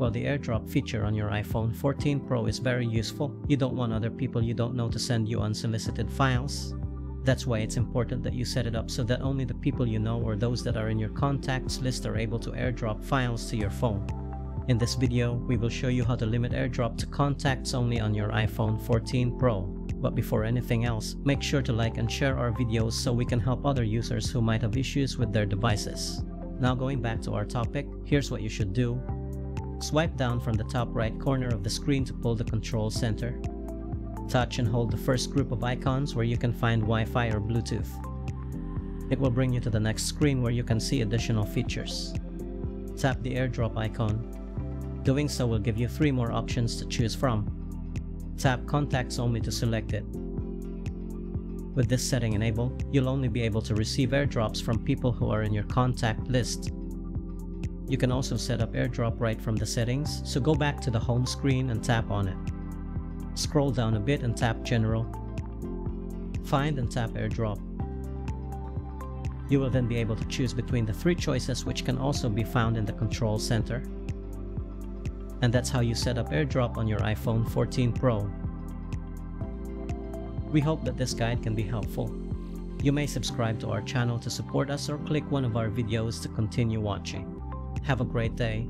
While the AirDrop feature on your iPhone 14 Pro is very useful, you don't want other people you don't know to send you unsolicited files. That's why it's important that you set it up so that only the people you know or those that are in your contacts list are able to AirDrop files to your phone. In this video, we will show you how to limit AirDrop to contacts only on your iPhone 14 Pro. But before anything else, make sure to like and share our videos so we can help other users who might have issues with their devices. Now going back to our topic, here's what you should do. Swipe down from the top right corner of the screen to pull the control center. Touch and hold the first group of icons where you can find Wi-Fi or Bluetooth. It will bring you to the next screen where you can see additional features. Tap the AirDrop icon. Doing so will give you three more options to choose from. Tap Contacts Only to select it. With this setting enabled, you'll only be able to receive AirDrops from people who are in your contact list. You can also set up AirDrop right from the settings, so go back to the home screen and tap on it. Scroll down a bit and tap General. Find and tap AirDrop. You will then be able to choose between the three choices, which can also be found in the control center. And that's how you set up AirDrop on your iPhone 14 Pro. We hope that this guide can be helpful. You may subscribe to our channel to support us or click one of our videos to continue watching. Have a great day.